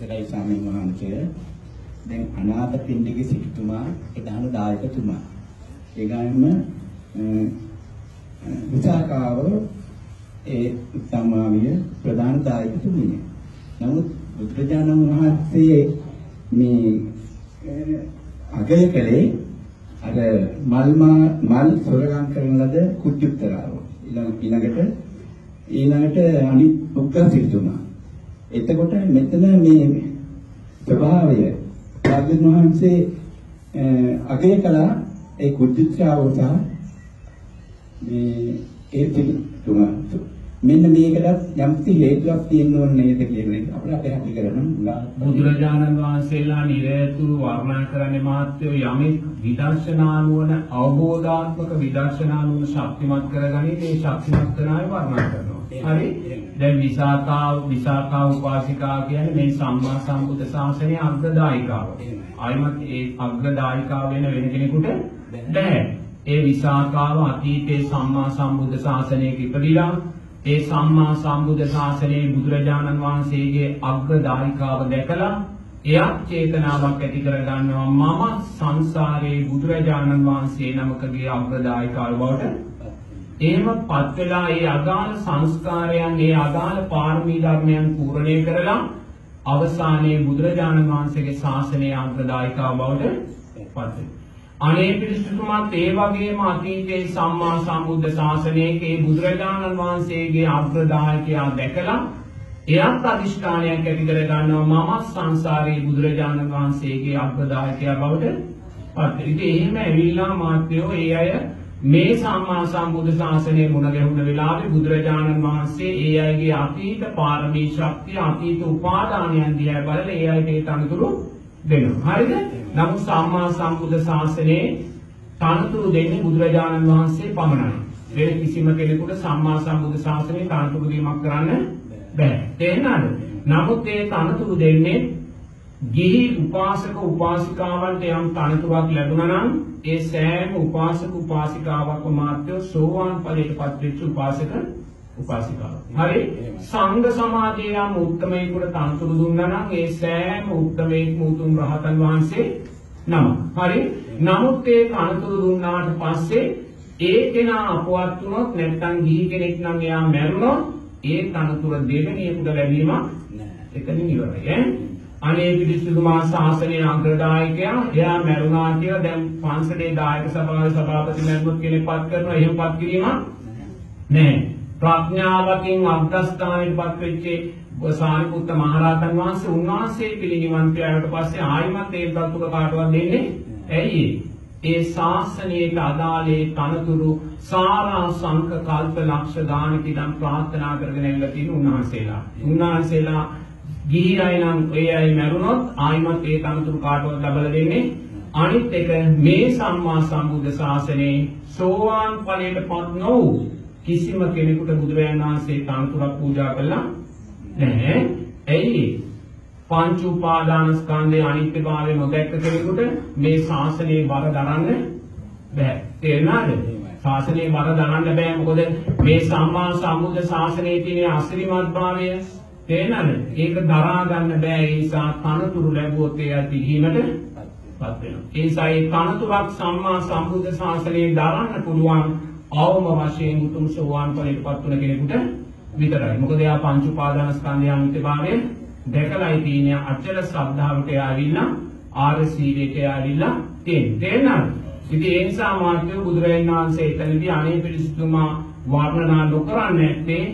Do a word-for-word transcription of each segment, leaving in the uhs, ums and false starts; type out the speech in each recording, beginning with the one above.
කරයි ස්වාමීන් වහන්සේ. දැන් අනාථපිණ්ඩික සිටුමා ප්‍රධාන දායකතුමා. ඒ ගානම විචාකාව ඒ සම්මාවිය ප්‍රධාන දායකතුමිය. නමුත් බුදුරජාණන් වහන්සේ මේ අගය කළේ අර මල් මල් සොරගම් කරන ලද කුජුත්තරාව. ඊළඟට ඊළඟට අනිත් උක්කා සිටුමා. එතකොට මෙතන මේ ස්වභාවය බුදුන් වහන්සේ අගය කළා ඒ කුජුත්‍රාව සහ මේ ඒතිතුමා. මෙන්න මේකට යම්ති හේතුවක් තියෙන්න ඕනේ නේද කියන එක අපිට පැහැදිලි කරගන්න බුදුරජාණන් වහන්සේලා නිරතුරු වර්ණනා කරන්නේ මාත්‍යෝ යමෙක් විදර්ශනානුවන අවබෝධාත්මක විදර්ශනානුවන ශක්තිමත් කරගනි මේ ශක්තිමත් කරනාවේ වර්ණනා කරනවා. හරි. දැන් විසාකා විසාකා උපාසිකා කියන්නේ මේ සම්මා සම්බුද්ධ ශාසනයේ අග්‍රදායිකාව. අයිමත් ඒ අග්‍රදායිකාව වෙන වෙන කෙනෙකුට නැහැ. ඒ විසාකාව අතීතේ සම්මා සම්බුද්ධ ශාසනයේ ඉපදිලා ඒ සම්මා සම්බුද්ධ ශාසනයේ බුදුරජාණන් වහන්සේගේ අග්‍රදායිකාව දැකලා එයා චේතනාවක් ඇති කරගන්නවා මම සංසාරයේ බුදුරජාණන් වහන්සේ නමකගේ අග්‍රදායිකාව බවට. එහෙම පත් වෙලා ඒ අදාළ සංස්කාරයන් ඒ අදාළ පාරමී ධර්මයන් පූර්ණේ කරලා අවසානයේ බුදුරජාණන් වහන්සේගේ ශාසනයේ අග්‍රදායිකාව බවට පත් වෙනවා. අනේ පිළිසුතුමත් ඒ වගේම අතීතයේ සම්මා සම්බුද්ධ ශාසනයේ බුදුරජාණන් වහන්සේගේ අග්‍රදායකයා දැකලා එයත් අදිෂ්ඨානයක් ඇති කරගන්නවා මම සංසාරයේ බුදුරජාණන් වහන්සේගේ අග්‍රදායකයා බවට පත් වෙනවා. එහෙම ඇවිල්ලා මාත්‍යෝ ඒ අය මේ සම්මා සම්බුද්ධ ශාසනයේ මුණ ගැහුණ වෙලාවේ බුදුරජාණන් වහන්සේ ඒ අයගේ අතීත පාරමී ශක්තිය අතීත උපාදානයන් දිහා බලලා ඒ අයට ඒ තනතුරු දෙනවා. හරිද? නමුත් සම්මා සම්බුද්ධ ශාසනයේ තනතුරු දෙන්නේ බුදුරජාණන් වහන්සේ පමණයි. වෙන කිසිම කෙනෙකුට සම්මා සම්බුද්ධ ශාසනයේ තනතුරු දීමක් කරන්න බෑ. තේරෙනවද? නමුත් ඒ තනතුරු දෙන්නේ ගිහි උපාසක උපාසිකාවන්ට යම් තනතුරක් ලැබුණා නම් ඒ සෑම උපාසක උපාසිකාවක්ම මාත්‍ය සෝවාන් ඵලයටපත් වෙච්ච උපාසක උපාසිකාව. හරි. සංඝ සමාජයේ යම් උත්තමයෙකුට තනතුරු දුන්නා නම් ඒ සෑම උත්තමයෙක්ම උතුම් රහතන් වහන්සේ නම. හරි. නමුත් ඒ තනතුරු දුන්නාට පස්සේ ඒ කෙනා අපවත් වුණොත් නැත්නම් ගිහි කෙනෙක් නම් එයා මැරුණොත් ඒ තනතුර දෙවෙනියෙකුට ලැබීමක් නැහැ. එතනින් ඉවරයි ඈ. අනේ පිළිසුතුමා ශාසනයේ අග්‍රදායකයා එයා මැරුණා කියලා දැන් පන්සලේ දායක සභාවේ සභාපති මැරුණොත් කෙනෙක්පත් කරනවා එහෙමපත් කිරීමක් නැහැ. ප්‍රඥාවකින් අග්‍රස්ථානයටපත් වෙච්ච සාරිපුත්ත මහරහතන් වහන්සේ උන්වහන්සේ පිළිනිවන් පෑවට පස්සේ ආයිමත් ඒ දතුක කාටවත් දෙන්නේ ඇයි? ඒ ශාසනයට අදාළේ තනතුරු සාරා සංක කල්ප ලක්ෂ ගාණක ඉඳන් ප්‍රාර්ථනා කරගෙන ඉන්න තියෙන උන්වහන්සේලා. උන්වහන්සේලා ගිහි අය නම් ඒ අය මැරුණොත් ආයිමත් ඒ තනතුරු කාටවත් ලබා දෙන්නේ. අනිත් එක මේ සම්මා සම්බුද්ධ ශාසනයේ සෝවාන් ඵලයටපත් නොවූ කිසිම කෙනෙකුට බුදුරජාණන් වහන්සේ තනතුරක් පූජා කළා නැහැ. ඇයි? පංච උපාදාන ස්කන්ධයේ අනිත්‍යභාවය නොදැක්ක කෙනෙකුට මේ ශාසනයේ බර දරන්න බෑ. තේරුණාද? ශාසනයේ බර දරන්න බෑ. මොකද මේ සම්මා සම්බුද්ධ ශාසනයේ තියෙන අසිරිමත්භාවය තේරුණාද? ඒක දරා ගන්න බෑ. ඒ නිසා තනතුරු ලැබුවොත් ඒ අතිහිමටපත් වෙනවා. ඒ නිසා ඒ තනතුරක් සම්මා සම්බුද්ධ ශාසනයේ දරන්න පුළුවන් අවම වශයෙන් උතුම් සෝවාන් ඵලයටපත් වුණ කෙනෙකුට විතරයි. මොකද එයා පංච උපාදාන ස්කන්ධය අනිත්‍යභාවය දැකලායි තියෙන්නේ. අචල ශ්‍රද්ධාවට ආවිලා ආර්ය සීලයට ආවිලා තියෙනවා. ඉතින් ඒ නිසා මාත්‍ය බුදුරජාණන් වහන්සේ එතනදී අනේ පිළිසුතුමා වර්ණනා නොකරන්නේ නැත්තේ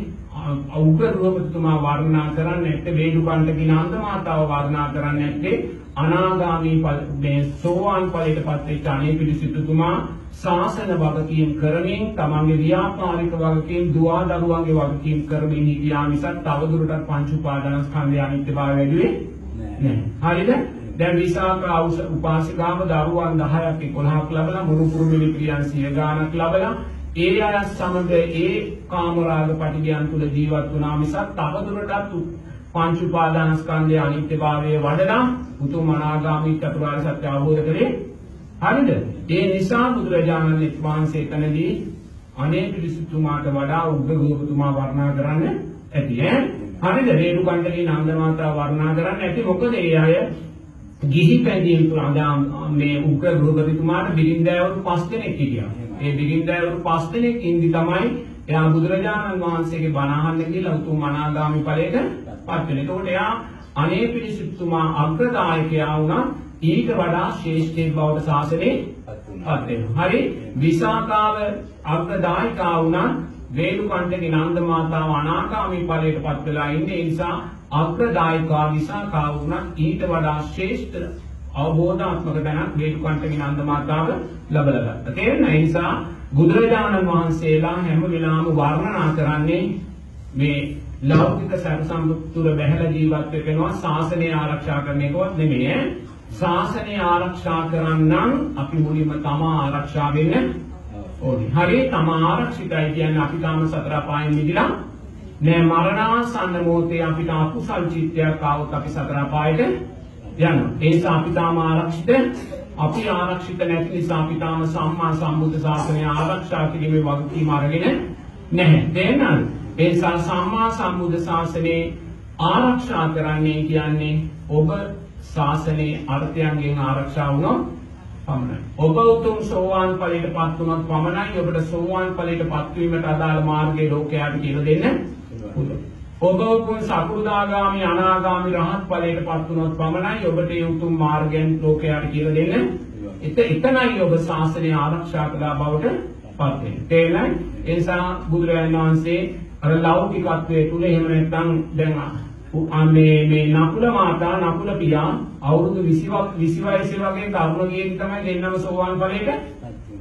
අවුගරුවතුමා වර්ණනා කරන්නේ නැත්තේ වේදුකණ්ඩ කිනාන්ද මාතාව වර්ණනා කරන්නේ නැත්තේ අනාගාමී ඵලයේ සෝවාන් ඵලයටපත් වෙච්ච අනේ පිළිසුතුමා ශාසන වගකීම් කරමින් තමන්ගේ ව්‍යාපාරික වගකීම් දුවා දරුවන්ගේ වගකීම් කරමින් හිටියා මිසක් තවදුරටත් පංච උපාදානස්කන්ධය අනිත්‍යභාවය වැඩිවේ නැහැ. හරිද? දැන් විසාකා උපාසිකාව දරුවන් දහයක් එකොළහක් ලැබලා මුරු පුරුමිලි ප්‍රියන් සිය ගාණක් ලැබලා ඒ අය සමග ඒ කාමරාග පටිගයන් තුල ජීවත් වුණා මිසක් තවදුරටත් පංච උපාදානස්කන්ධය අනිත්‍යභාවය වඩලා උතුම් අනාගාමී චතුරාර්ය සත්‍ය අවබෝධ කරේ. හරිද? ඒ නිසා බුදුරජාණන් වහන්සේ එතනදී අනේ පිළිසුතුමාට වඩා උග්‍රගෝපතුමා වර්ණනා කරන්න ඇති ඈ. හරිද? රේණුකණ්ඩගේ නන්ද මාතාව වර්ණනා කරන්න ඇති මොකද ඒ අය ගිහි පැදීම් ප්‍රදාම් මේ උක ගෘහපතිතුමාට බිරින්දෑවරු පස් දෙනෙක් හිටියා. ඒ බිරින්දෑවරු පස් දෙනෙක් ඉඳි තමයි එයා බුදුරජාණන් වහන්සේගේ බණ අහන්න කියලා උතුම් අනාගාමි ඵලයට පත් වෙනවා. ඒකට එයා අනේ පිළිසිතුමා අග්‍රදායකයා වුණා. ඊට වඩා ශ්‍රේෂ්ඨ බවට ශාසනේ පත් වෙනවා. හරි විසාකාව අග්‍රදායකා වුණා. රේණුකණ්ඩගේ නන්ද මාතාව අනාගාමි ඵලයට පත් වෙලා ඉන්නේ. ඒ නිසා අග්‍රදායකා විසාකාව වුණා. ඊට වඩා ශ්‍රේෂ්ඨ අවබෝධාත්මක දැනක් රේණුකණ්ඩගේ නන්ද මාතාව ලබා ගත්තා. තේරෙනවද? ඒ නිසා බුදුරජාණන් වහන්සේලා හැම වෙලාවම වර්ණනා කරන්නේ මේ ලෞකික සැප සම්පත් තුර බැහැලා ජීවත් වෙනවා ශාසනය ආරක්ෂා කරන එකවත් නෙමෙයි. ශාසනය ආරක්ෂා කරන්නම් අපි මුලින්ම තමා ආරක්ෂා වෙන්න ඕනේ. හරි තමා ආරක්ෂිතයි කියන්නේ අපි තාම සතර පායෙන් මිදලා නෑ. මරණාසන්න මොහොතේ අපිට අකුසල් චිත්තයක් ආවොත් අපි සතර පායට යනවා. ඒ නිසා අපි තාම ආරක්ෂිත අපි ආරක්ෂිත නැති නිසා අපි තාම සම්මා සම්බුද්ධ ශාසනය ආරක්ෂා කිරීමේ වගකීම අරගෙන නැහැ. තේරෙනවද? ඒ නිසා සම්මා සම්බුද්ධ ශාසනය ආරක්ෂා කරන්නේ කියන්නේ ඔබ ශාසනයේ අර්ථයන්ගෙන් ආරක්ෂා වුණොත් පමණයි. ඔබ උතුම් සෝවාන් ඵලයට පත් වුණොත් පමණයි ඔබට සෝවාන් ඵලයට පත්වීමට අදාළ මාර්ගය ලෝකයට කියලා දෙන්න පුළුවන්. ඔබ උතුම් සකුදාගාමි අනාගාමි රහත් ඵලයට පත් වුණොත් පමණයි ඔබට ඒ උතුම් මාර්ගයෙන් ලෝකයට කියලා දෙන්න. එත එතනයි ඔබ ශාසනය ආරක්ෂා කළා බවට පත් වෙන්නේ. තේරෙනවද? ඒ නිසා බුදුරජාණන් වහන්සේ අර ලෞකිකත්වයේ තුල එහෙම නැත්නම් දැන් මේ මේ නකුල මාතා නකුල පියා අවුරුදු විසික් විසි වයසේ වගේ තරුණ ගිහින් තමයි දෙන්නම සෝවාන් ඵලයට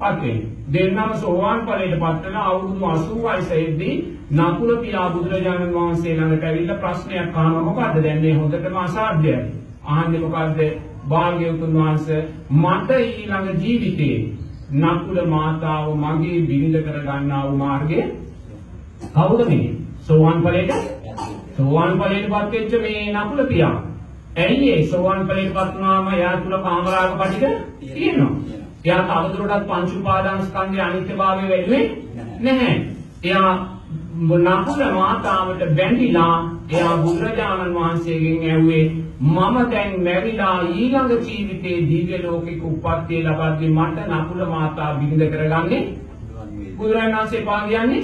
පත් වෙන්නේ. දෙන්නම සෝවාන් ඵලයට පත් වෙන අවුරුදු අසූ වයසේදී නකුල පියා බුදුරජාණන් වහන්සේ ළඟට ඇවිල්ලා ප්‍රශ්නයක් අහනවා. මොකද්ද දැන් මේ හොඳටම අසාධ්‍යයි. ආන්නේ මොකද්ද? භාග්‍යවතුන් වහන්සේ මට ඊළඟ ජීවිතේ නකුල මාතාව මගේ බිරිඳ කරගන්නා වූ මාර්ගය කවුද මේ? සෝවාන් ඵලයට සෝවාන් ඵලයට පත් වෙච්ච මේ නකුල පියා. ඇයි ඒ සෝවාන් ඵලයට පත් වුණාම එයා තුල කාමරාග පිටික තියෙනවා. එයාට අවදුරටත් පංච උපාදාන ස්කන්ධයේ අනිත්‍යභාවය වෙන්නේ නැහැ. එයා නකුල මාතාවට බැඳිලා එයා බුදුරජාණන් වහන්සේගෙන් ඇහුවේ මම දැන් මැරිලා ඊළඟ ජීවිතේ දිව්‍ය ලෝකෙක උප්පත්තිය ලබද්දී මට නකුල මාතාව බිඳ කරගන්නේ බුදුරජාණන් වහන්සේ පාගියන්නේ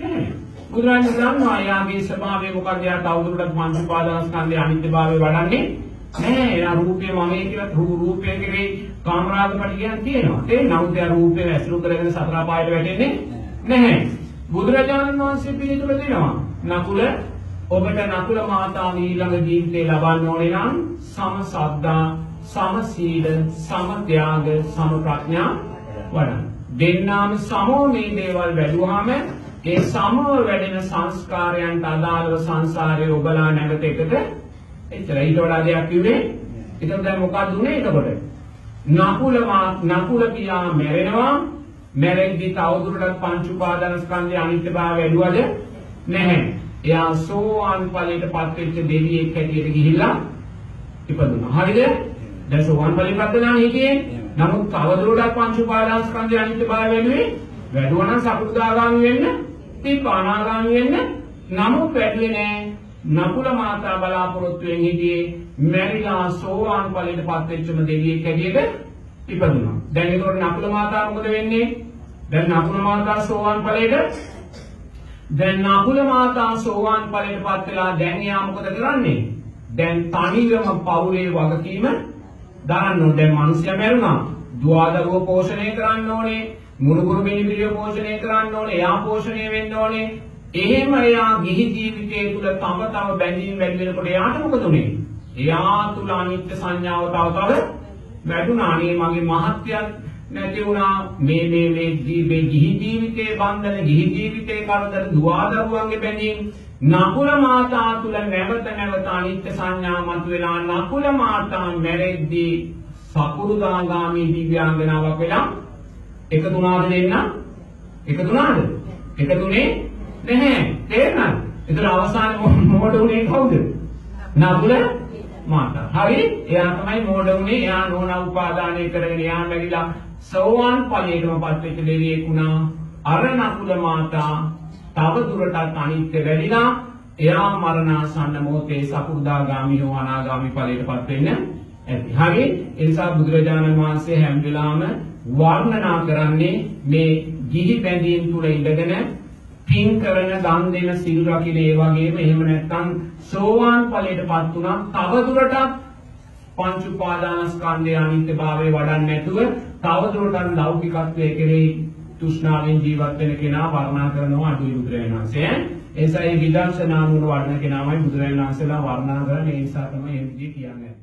නැහැ. බුදුරජාණන් වහන්සේ එයාගේ ස්වභාවය මොකක්ද? එයාට අවුරුද්දක් පංච උපාදානස්කන්ධයේ අනිත්‍යභාවය වඩන්නේ නැහැ. එයා රූපේ මමයි කියලා රූපේ කෙරේ කාමරාගපටිගයන් තියෙනවා. ඒ නෞත්‍ය රූපේ ඇසුරු කරගෙන සතර පායට වැටෙන්නේ නැහැ. බුදුරජාණන් වහන්සේ පිළිතුර දෙනවා. නකුල ඔබට නකුල මාතාව ඊළඟ ජීවිතේ ලබන්න ඕනේ නම් සම සද්ධා, සම සීල, සම ත්‍යාග, සම ප්‍රඥා වඩන්න. දෙන්නාම සමෝ මේ දේවල් වැඩුවාම ඒ සමව වැඩෙන සංස්කාරයන්ට අදාළව සංසාරයේ ඔබලා නැවත එකට එච්චර ඊට වඩා දෙයක් කිව්වේ. ඒතකොට දැන් මොකක්ද උනේ? එතකොට නකුල මා නකුල පියා මැරෙනවා. මැරෙද්දී තවදුරටත් පංච උපාදානස්කන්ධයේ අනිත්‍යභාවය ඇලුවද? නැහැ. එයා සෝවාන් ඵලයට පත් වෙච්ච දෙවියෙක් හැටියට ගිහිල්ලා ඉපදුණා. හරිද? දැන් සෝවාන් ඵලයට පත් වෙනා හිටියේ. නමුත් තවදුරටත් පංච උපාදානස්කන්ධයේ අනිත්‍යභාවය ඇලුවේ වැඩුවා නම් සකුදාගාමි වෙන්න, තිබ්බ අනාගාමි වෙන්න, නමුත් වැඩියේ නැහැ. නකුල මාතා බලාපොරොත්තු වෙන් හිටියේ මැරිලා සෝවාන් ඵලයට පත් වෙච්චම දෙවියෙක් හැටියට ඉපදුණා. දැන් ඒතකොට නකුල මාතාව මොකද වෙන්නේ? දැන් නකුල මාතා සෝවාන් ඵලයට දැන් නකුල මාතා සෝවාන් ඵලයට පත් වෙලා දැන් එයා මොකද කරන්නේ? දැන් තනියම පවුලේ වගකීම දරන්න ඕනේ. දැන් මිනිස්සු මැරුණා. දුවදරුව පෝෂණය කරන්න ඕනේ. මුණුගුරු මිනිබිරිය පෝෂණය කරන්න ඕනේ. එයා පෝෂණය වෙන්න ඕනේ. එහෙම එයා ගිහි ජීවිතයේ තුල තම තම බැඳීම් වැඩි වෙනකොට එයාට මොකද උනේ? එයා තුල අනිත්‍ය සංඥාව තව තව වැඩුණානේ. මගේ මහත්යත් නැති වුණා. මේ මේ මේ ජීවේ ගිහි ජීවිතේ බන්ධන, ගිහි ජීවිතේ කරදර, දුවදරුවන්ගේ බැඳීම් නකුල මාතා තුල නැවත නැවත අනිත්‍ය සංඥා මතුවලා නකුල මාතා මැරෙද්දී සකුරුදාගාමී දිව්‍යාංගනාවක් වෙලා එකතුණාද දෙන්න? එකතුණාද? එකතුනේ නැහැ. තේරෙනවද? ඒතර අවසාන මොකට උනේ කවුද? නකුල මාතා. හරි එයා තමයි මොඩ උනේ. එයා නෝනා උපාදානය කරගෙන එයා වැඩිලා සෝවාන් ඵලයටම පත් වෙච්ච දෙවියෙක් වුණා. අර නකුල මාතා තව දුරටත් අනිත්‍ය වැඩිලා එයා මරණාසන්න මොහොතේ සකුර්දාගාමී හෝ අනාගාමී ඵලයටපත් වෙන්න ඇති. හරි, ඒ නිසා බුදුරජාණන් වහන්සේ හැම වෙලාවම වර්ණනා කරන්නේ මේ ගිහි බැඳීම් තුල ඉඳගෙන පින් කරන, දන් දෙන, සිල් රකින, ඒ වගේම එහෙම නැත්නම් සෝවාන් ඵලයටපත් උනා තවදුරටත් පංච උපාදානස්කන්ධයේ අනිත්‍යභාවය වඩන්නේ නැතුව තවදුරටත් ලෞකිකත්වයේ කෙරෙහි තෘෂ්ණාවෙන් ජීවත් වෙන කෙනා වර්ණනා කරනවා අටුයි බුදුරජාණන් වහන්සේ. එසයි විදර්ශනා නුවණ වඩන කෙනාමයි බුදුරජාණන් වහන්සේලා වර්ණනා කරන්නේ. ඒ නිසා තමයි මේ විදිහට කියන්නේ.